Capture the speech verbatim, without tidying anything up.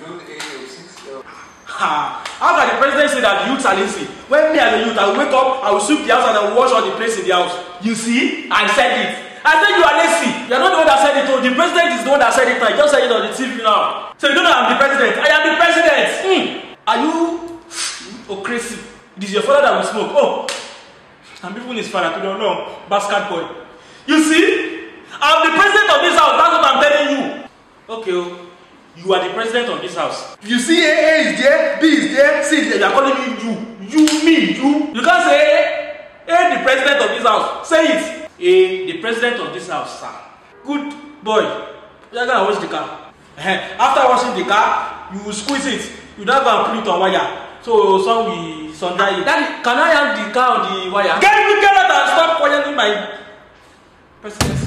below the age of six. Uh... Ha! How can the president say that youths are lazy? When me as a youth, I will wake up, I will sweep the house and I will wash all the plates in the house. You see? I said it. I said you are lazy. You are not the one that said it. Oh, the president is the one that said it. I just said it on the T V now. So you don't know I am the president. I am the president. Hmm. Are you oh, crazy? It is your father that will smoke. Oh, and people is fine. I don't know. Basket boy. You see? I am the president of this house. That's what I am telling you. Okay. You are the president of this house. You see A, A is there, B is there, C is there. They are calling you you. You, me, you. You can't say A, A the president of this house. Say it. A, the president of this house, sir. Good boy. You are going to wash the car. After washing the car, you will squeeze it. You don't go and put it on wire. So, so we sunder it. Daddy, can I have the car on the wire? Get, get out and stop poisoning my president.